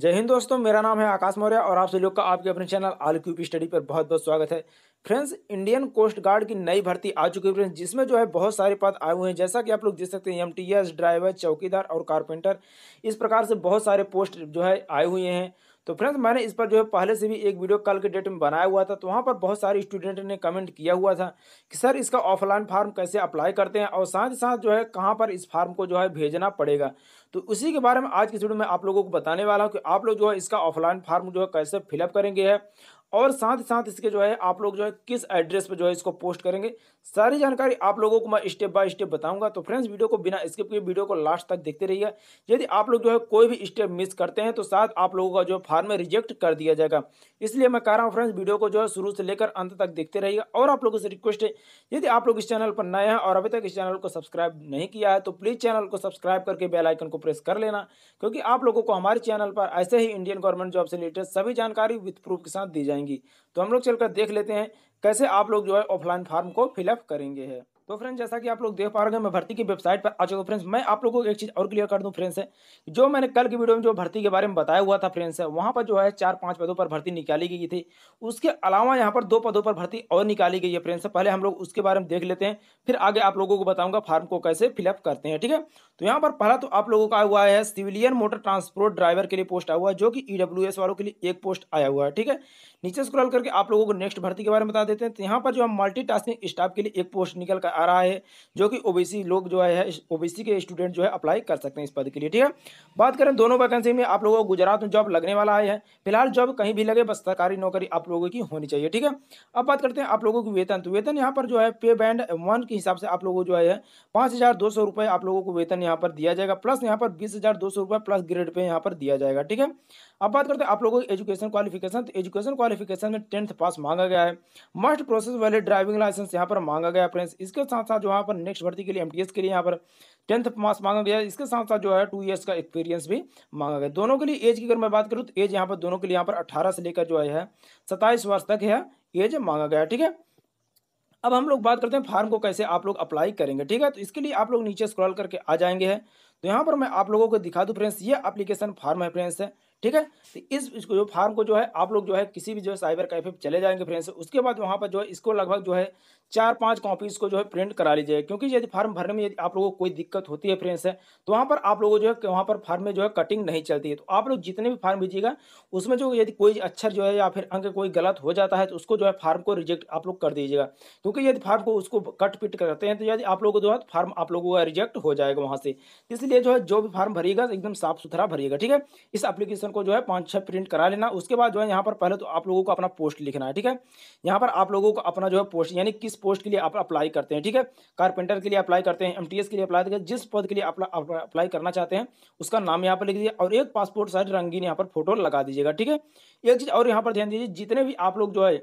जय हिंद दोस्तों, मेरा नाम है आकाश मौर्य और आप सभी लोग का आपके अपने चैनल आल क्यूपी स्टडी पर बहुत बहुत स्वागत है। फ्रेंड्स, इंडियन कोस्ट गार्ड की नई भर्ती आ चुकी है फ्रेंड्स, जिसमें जो है बहुत सारे पद आए हुए हैं। जैसा कि आप लोग देख सकते हैं, MTS, ड्राइवर, चौकीदार और कारपेंटर, इस प्रकार से बहुत सारे पोस्ट जो है आए हुए हैं। तो फ्रेंड्स, मैंने इस पर जो है पहले से भी एक वीडियो कॉल के डेट में बनाया हुआ था, तो वहाँ पर बहुत सारे स्टूडेंट ने कमेंट किया हुआ था कि सर इसका ऑफलाइन फार्म कैसे अप्लाई करते हैं और साथ ही साथ जो है कहाँ पर इस फार्म को जो है भेजना पड़ेगा। तो उसी के बारे में आज की वीडियो में आप लोगों को बताने वाला हूँ कि आप लोग जो है इसका ऑफलाइन फार्म जो है कैसे फिलअप करेंगे और साथ ही साथ इसके जो है आप लोग जो है किस एड्रेस पर जो है इसको पोस्ट करेंगे, सारी जानकारी आप लोगों को मैं स्टेप बाय स्टेप बताऊंगा। तो फ्रेंड्स, वीडियो को बिना स्किप किए वीडियो को लास्ट तक देखते रहिए। यदि आप लोग जो है कोई भी स्टेप मिस करते हैं तो साथ आप लोगों का जो फॉर्म में रिजेक्ट कर दिया जाएगा। इसलिए मैं कह रहा हूँ फ्रेंड्स, वीडियो को जो है शुरू से लेकर अंत तक देखते रहिएगा। और आप लोगों से रिक्वेस्ट है, यदि आप लोग इस चैनल पर नए हैं और अभी तक इस चैनल को सब्सक्राइब नहीं किया है तो प्लीज़ चैनल को सब्सक्राइब करके बेल आइकन को प्रेस कर लेना, क्योंकि आप लोगों को हमारे चैनल पर ऐसे ही इंडियन गवर्नमेंट जॉब से रिलेटेड सभी जानकारी विथ प्रूफ के साथ दी जाएगी। तो हम लोग चलकर देख लेते हैं कैसे आप लोग जो है ऑफलाइन फॉर्म को फिलअप करेंगे। तो फ्रेंड्स, जैसा कि आप लोग देख पा रहे हैं, मैं भर्ती की वेबसाइट पर आ चुका हूं। फ्रेंड्स, मैं आप लोगों को एक चीज़ और क्लियर कर दूं फ्रेंड्स, है जो मैंने कल की वीडियो में जो भर्ती के बारे में बताया हुआ था फ्रेंड्स, है वहां पर जो है 4-5 पदों पर भर्ती निकाली गई थी। उसके अलावा यहां पर 2 पदों पर भर्ती और निकाली गई है फ्रेंड्स। पहले हम लोग उसके बारे में देख लेते हैं, फिर आगे आप लोगों को बताऊँगा फार्म को कैसे फिलअप करते हैं, ठीक है। तो यहाँ पर पहला तो आप लोगों का आया हुआ है सिविलियन मोटर ट्रांसपोर्ट ड्राइवर के लिए पोस्ट आया हुआ है, जो कि EWS वालों के लिए एक पोस्ट आया हुआ है, ठीक है। नीचे स्क्रॉल करके आप लोगों को नेक्स्ट भर्ती के बारे में बता देते हैं। तो यहाँ पर जो है मल्टीटास्किंग स्टाफ के लिए एक पोस्ट निकल कर आ रहा है, जो कि ओबीसी लोग जो है ओबीसी के स्टूडेंट जो है अप्लाई कर सकते हैं इस पद के लिए, ठीक है। बात करें दोनों वैकेंसी में, आप लोगों को गुजरात में जॉब लगने वाला है। फिलहाल जॉब कहीं भी लगे, बस सरकारी नौकरी आप लोगों की होनी चाहिए, ठीक है। अब बात करते हैं आप लोगों की वेतन। तो वेतन यहाँ पर जो है पे बैंड 1 के हिसाब से आप लोगों को जो है 5200 रुपये आप लोगों को वेतन यहाँ पर दिया जाएगा, प्लस यहाँ पर 20200 रुपये प्लस ग्रेड पे यहाँ पर दिया जाएगा, ठीक है। अब बात करते हैं आप लोगों की एजुकेशन क्वालिफिकेशन। तो एजुकेशन क्वालिफिकेशन में 10th पास मांगा गया है, मस्ट प्रोसेस वाले ड्राइविंग लाइसेंस यहाँ पर मांगा गया फ्रेंड्स। इसके साथ साथ जो यहाँ पर नेक्स्ट भर्ती के लिए MTS के लिए यहाँ पर 10th पास मांगा गया है। इसके साथ साथ जो है 2 इयर्स का एक्सपीरियंस भी मांगा गया। दोनों के लिए एज की अगर मैं बात करूँ तो एज यहाँ पर दोनों के लिए यहाँ पर 18 से लेकर जो है 27 वर्ष तक है एज मांगा गया, ठीक है। अब हम लोग बात करते हैं फार्म को कैसे आप लोग अप्लाई करेंगे, ठीक है। तो इसके लिए आप लोग नीचे स्क्रॉल करके आ जाएंगे है। तो यहाँ पर मैं आप लोगों को दिखा दूँ फ्रेंड्स, ये एप्लीकेशन फार्म है फ्रेंड्स, है ठीक है। तो इस जो फार्म को जो है आप लोग जो है किसी भी जो है साइबर कैफे पर चले जाएंगे फ्रेंड्स। उसके बाद वहाँ पर जो है इसको लगभग जो है 4-5 कॉपीज़ को जो है प्रिंट करा लीजिए, क्योंकि यदि फार्म भरने में यदि आप लोगों को कोई दिक्कत होती है फ्रेंड्स, है तो वहाँ पर आप लोगों जो है वहाँ पर फार्म में जो है कटिंग नहीं चलती है। तो आप लोग जितने भी फार्म भेजिएगा उसमें जो यदि कोई अक्षर जो है या फिर अंक कोई गलत हो जाता है तो उसको जो है फार्म को रिजेक्ट आप लोग कर दीजिएगा, क्योंकि यदि फार्म को उसको कट पिट करते हैं तो यदि आप लोगों को जो है फार्म आप लोगों का रिजेक्ट हो जाएगा वहाँ से। इसलिए जो भी फार्म भरिएगा एकदम साफ सुथरा भरिएगा, ठीक है। इस एप्लीकेशन को जो है 5-6 प्रिंट करा लेना। उसके बाद जो है यहाँ पर पहले तो आप लोगों को अपना पोस्ट लिखना है, ठीक है। यहाँ पर आप लोगों को अपना जो है पोस्ट यानी किस पोस्ट के लिए आप अप्लाई करते हैं, ठीक है। कारपेंटर के लिए अप्लाई करते हैं, MTS के लिए अप्लाई करते हैं, जिस पद के लिए आप अप्लाई करना चाहते हैं उसका नाम यहाँ पर लिख दीजिए और एक पासपोर्ट साइज रंगीन यहाँ पर फोटो लगा दीजिएगा, ठीक है। एक चीज़ और यहाँ पर ध्यान दीजिए, जितने भी आप लोग जो है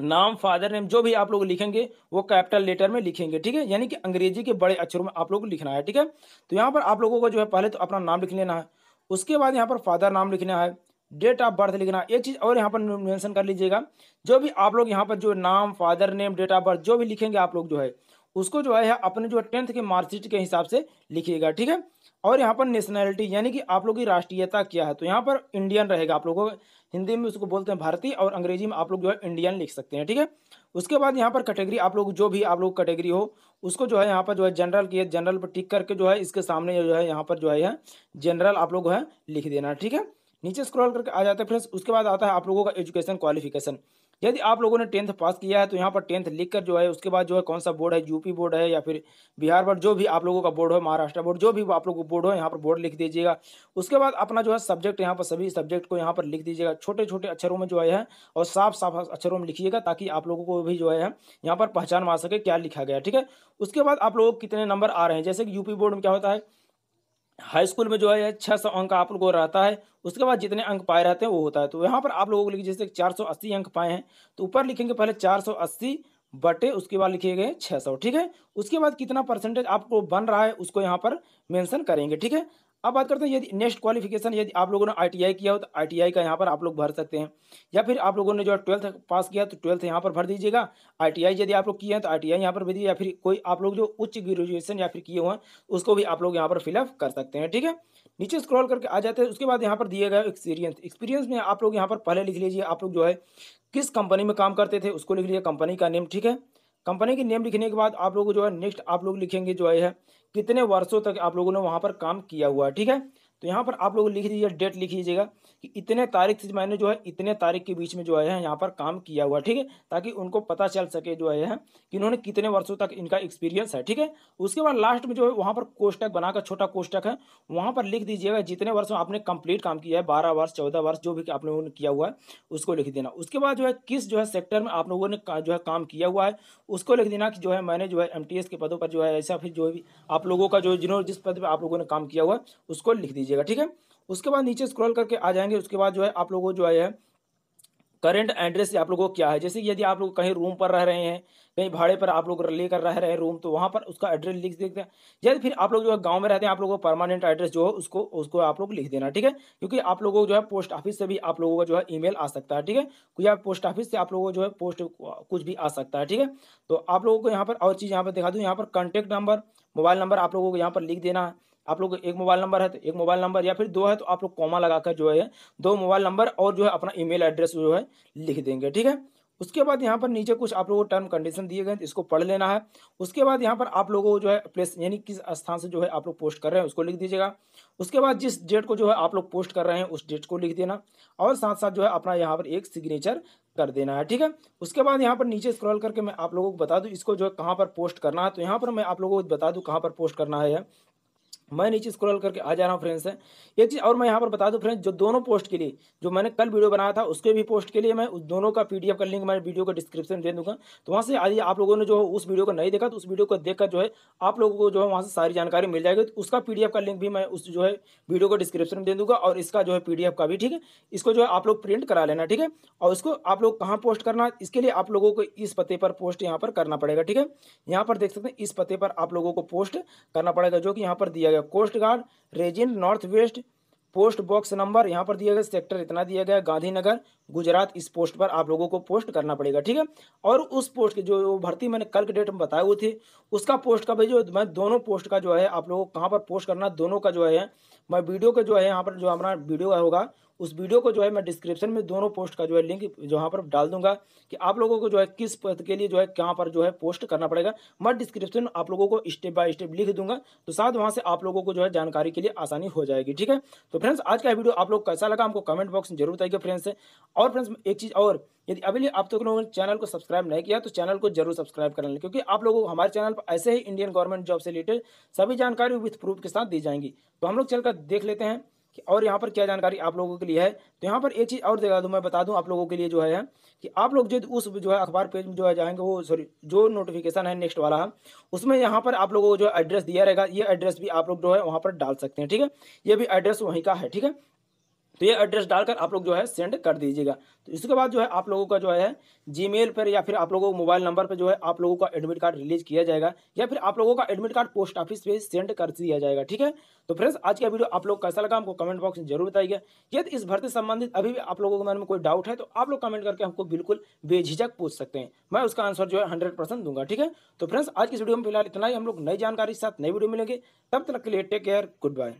नाम, फादर नेम जो भी आप लोग लिखेंगे वो कैपिटल लेटर में लिखेंगे, ठीक है। यानी कि अंग्रेजी के बड़े अक्षरों में आप लोग लिखना है, ठीक है। तो यहाँ पर आप लोगों को जो है पहले तो अपना नाम लिख लेना है, उसके बाद यहाँ पर फादर नाम लिखना है, डेट ऑफ बर्थ लिखना है। एक चीज़ और यहाँ पर मेंशन कर लीजिएगा, जो भी आप लोग यहाँ पर जो नाम, father name, date of birth जो भी लिखेंगे आप लोग जो है उसको जो है अपने जो 10th के मार्कशीट के हिसाब से लिखिएगा, ठीक है। और यहाँ पर नेशनैलिटी यानी कि आप लोग की राष्ट्रीयता क्या है, तो यहाँ पर इंडियन रहेगा। आप लोगों को हिंदी में उसको बोलते हैं भारतीय और अंग्रेजी में आप लोग जो है इंडियन लिख सकते हैं, ठीक है। उसके बाद यहाँ पर कैटेगरी, आप लोग जो भी आप लोग कैटेगरी हो उसको जो है यहाँ पर जो है जनरल की जनरल पर टिक करके जो है इसके सामने जो है यहाँ पर जो है जनरल आप लोग है लिख देना, ठीक है। नीचे स्क्रॉल करके आ जाते हैं फ्रेंड्स। उसके बाद आता है आप लोगों का एजुकेशन क्वालिफिकेशन। यदि आप लोगों ने 10th पास किया है तो यहाँ पर 10th लिखकर जो है उसके बाद जो है कौन सा बोर्ड है, यूपी बोर्ड है या फिर बिहार बोर्ड, जो भी आप लोगों का बोर्ड हो, महाराष्ट्र बोर्ड जो भी आप लोगों का बोर्ड हो यहाँ पर बोर्ड लिख दीजिएगा। उसके बाद अपना जो है सब्जेक्ट यहाँ पर सभी सब्जेक्ट को यहाँ पर लिख दीजिएगा, छोटे छोटे अक्षरों में जो है और साफ साफ अक्षरों में लिखिएगा, ताकि आप लोगों को भी जो है यहाँ पर पहचान आ सके क्या लिखा गया, ठीक है। उसके बाद आप लोगों को कितने नंबर आ रहे हैं, जैसे कि यूपी बोर्ड में क्या होता है हाई स्कूल में जो है 600 अंक आप लोगों को रहता है, उसके बाद जितने अंक पाए रहते हैं वो होता है। तो यहाँ पर आप लोगों को लिखिए, जैसे 480 अंक पाए हैं तो ऊपर लिखेंगे पहले 480 बटे उसके बाद लिखे गए 600, ठीक है। उसके बाद कितना परसेंटेज आपको बन रहा है उसको यहाँ पर मेंशन करेंगे, ठीक है। अब बात करते हैं यदि नेक्स्ट क्वालिफिकेशन, यदि आप लोगों ने ITI किया हो तो ITI का यहाँ पर आप लोग भर सकते हैं, या फिर आप लोगों ने जो 12th पास किया तो 12th यहाँ पर भर दीजिएगा। ITI यदि आप लोग किए हैं तो ITI यहाँ पर भर दीजिए, या फिर कोई आप लोग जो उच्च ग्रेजुएशन या फिर किए हुए हैं उसको भी आप लोग यहाँ पर फिलअप कर सकते हैं, ठीक है। नीचे स्क्रॉल करके आ जाते हैं। उसके बाद यहाँ पर दिए गए एक्सपीरियंस, एक्सपीरियंस में आप लोग यहाँ पर पहले लिख लीजिए आप लोग जो है किस कंपनी में काम करते थे उसको लिख लीजिए, कंपनी का नेम, ठीक है। कंपनी के नेम लिखने के बाद आप लोग जो है नेक्स्ट आप लोग लिखेंगे जो है कितने वर्षों तक आप लोगों ने वहाँ पर काम किया हुआ है, ठीक है। तो यहाँ पर आप लोग लिख दीजिए, डेट लिख लीजिएगा कि इतने तारीख से मैंने जो है इतने तारीख के बीच में जो है यहाँ पर काम किया हुआ, ठीक है, ताकि उनको पता चल सके जो है कि इन्होंने कितने वर्षों तक इनका एक्सपीरियंस है, ठीक है। उसके बाद लास्ट में जो है वहाँ पर कोष्टक बनाकर, छोटा कोष्टक है, वहाँ पर लिख दीजिएगा जितने वर्षों आपने कंप्लीट काम किया है, 12 वर्ष, 14 वर्ष, जो भी आप लोगों ने किया हुआ है उसको लिख देना। उसके बाद जो है किस जो है सेक्टर में आप लोगों ने जो है काम किया हुआ है उसको लिख देना कि जो है मैंने जो है MTS के पदों पर जो है ऐसा, फिर जो भी आप लोगों का जो जिन्होंने जिस पद पर आप लोगों ने काम किया हुआ है उसको लिख दीजिए, ठीक है। उसके बाद नीचे स्क्रॉल करके आ जाएंगे। उसके बाद जो है आप लोगों को जो है करंट एड्रेस आप लोगों को क्या है, जैसे यदि आप लोग कहीं रूम पर रह रहे हैं, कहीं भाड़े पर आप लोग लेकर रह रहे हैं रूम, तो वहाँ पर उसका एड्रेस लिख देते हैं। या फिर आप लोग जो है गांव में रहते हैं, आप लोगों को परमानेंट एड्रेस जो है उसको आप लोग लिख देना, ठीक है, क्योंकि आप लोगों को जो है पोस्ट ऑफिस से भी आप लोगों का जो है ईमेल आ सकता है, ठीक है, या पोस्ट ऑफिस से आप लोगों को जो है पोस्ट कुछ भी आ सकता है, ठीक है। तो आप लोगों को यहाँ पर और चीज़ यहाँ पर दिखा दूँ, यहाँ पर कॉन्टैक्ट नंबर, मोबाइल नंबर आप लोगों को यहाँ पर लिख देना है। आप लोग एक मोबाइल नंबर है तो एक मोबाइल नंबर, या फिर दो है तो आप लोग कॉमा लगाकर जो है दो मोबाइल नंबर और जो है अपना ईमेल एड्रेस जो है लिख देंगे, ठीक है। उसके बाद यहाँ पर नीचे कुछ आप लोगों को टर्म कंडीशन दिए गए, इसको पढ़ लेना है। उसके बाद यहाँ पर आप लोगों को जो है प्लेस यानी किस स्थान से जो है आप लोग पोस्ट कर रहे हैं उसको लिख दीजिएगा। उसके बाद जिस डेट को जो है आप लोग पोस्ट कर रहे हैं उस डेट को लिख देना, और साथ साथ जो है अपना यहाँ पर एक सिग्नेचर कर देना है, ठीक है। उसके बाद यहाँ पर नीचे स्क्रॉल करके मैं आप लोगों को बता दूँ इसको जो है कहाँ पर पोस्ट करना है। तो यहाँ पर मैं आप लोगों को बता दूँ कहाँ पर पोस्ट करना है, मैं नीचे स्क्रॉल करके आ जा रहा हूँ फ्रेंड्स। है एक चीज़ और मैं यहाँ पर बता दूँ फ्रेंड्स, जो दोनों पोस्ट के लिए जो मैंने कल वीडियो बनाया था उसके भी पोस्ट के लिए मैं उस दोनों का PDF का लिंक मैं वीडियो का डिस्क्रिप्शन दे दूँगा। तो वहाँ से यदि आप लोगों ने जो उस वीडियो को नहीं देखा तो उस वीडियो को देखकर जो है आप लोगों को जो है वहाँ से सारी जानकारी मिल जाएगी। तो उसका PDF का लिंक भी मैं उस जो है वीडियो को डिस्क्रिप्शन में दे दूँगा, और इसका जो है PDF का भी, ठीक है। इसको जो है आप लोग प्रिंट करा लेना, ठीक है। और इसको आप लोग कहाँ पोस्ट करना है, इसके लिए आप लोगों को इस पते पर पोस्ट यहाँ पर करना पड़ेगा, ठीक है। यहाँ पर देख सकते हैं इस पते पर आप लोगों को पोस्ट करना पड़ेगा, जो कि यहाँ पर दिया गया coast guard region north west, post box number यहाँ पर दिया गया, सेक्टर इतना दिया गया, गांधीनगर गुजरात। इस पोस्ट पर आप लोगों को पोस्ट करना पड़ेगा, ठीक है। और उस पोस्ट की जो भर्ती मैंने कल के डेट में बताई हुई थी उसका पोस्ट का भी जो मैं दोनों पोस्ट का जो है आप लोगों को कहाँ पर पोस्ट करना दोनों का जो है मैं वीडियो का जो है यहाँ पर जो हमारा वीडियो होगा उस वीडियो को जो है मैं डिस्क्रिप्शन में दोनों पोस्ट का जो है लिंक जो यहाँ पर डाल दूंगा कि आप लोगों को जो है किस पद के लिए जो है कहाँ पर जो है पोस्ट करना पड़ेगा। मैं डिस्क्रिप्शन आप लोगों को स्टेप बाय स्टेप लिख दूंगा, तो साथ वहाँ से आप लोगों को जो है जानकारी के लिए आसानी हो जाएगी, ठीक है। तो फ्रेंड्स आज का वीडियो आप लोग कैसा लगा हमको कमेंट बॉक्स में जरूर बताइए फ्रेंड्स। और फ्रेंड्स एक चीज़ और, यदि अभी लिए आप तक लोगों ने चैनल को सब्सक्राइब नहीं किया तो चैनल को जरूर सब्सक्राइब कर लें, क्योंकि आप लोगों को हमारे चैनल पर ऐसे ही इंडियन गवर्नमेंट जॉब से रिलेटेड सभी जानकारी विथ प्रूफ के साथ दी जाएंगी। तो हम लोग चलकर देख लेते हैं कि और यहाँ पर क्या जानकारी आप लोगों के लिए है। तो यहाँ पर एक चीज़ और दिखा दूँ, मैं बता दूँ आप लोगों के लिए जो है कि आप लोग जो उस जो है अखबार पेज में जो है जाएंगे, वो सॉरी जो नोटिफिकेशन है नेक्स्ट वाला है उसमें यहाँ पर आप लोगों को जो एड्रेस दिया रहेगा, ये एड्रेस भी आप लोग जो है वहाँ पर डाल सकते हैं, ठीक है। ये भी एड्रेस वहीं का है, ठीक है। तो ये एड्रेस डालकर आप लोग जो है सेंड कर दीजिएगा। तो इसके बाद जो है आप लोगों का जो है जीमेल पर या फिर आप लोगों को मोबाइल नंबर पर जो है आप लोगों का एडमिट कार्ड रिलीज किया जाएगा, या फिर आप लोगों का एडमिट कार्ड पोस्ट ऑफिस पे सेंड कर दिया जाएगा, ठीक है। तो फ्रेंड्स आज का वीडियो आप लोग कैसा लगा हमको कमेंट बॉक्स में जरूर बताइएगा। यदि इस भर्ती संबंधित अभी भी आप लोगों के मन में कोई डाउट है तो आप लोग कमेंट करके हमको बिल्कुल बेझिझक पूछ सकते हैं, मैं उसका आंसर जो है 100% दूंगा, ठीक है। तो फ्रेंड्स आज की वीडियो में फिलहाल इतना ही, हम लोग नई जानकारी के साथ नई वीडियो मिलेंगे, तब तक के लिए टेक केयर, गुड बाय।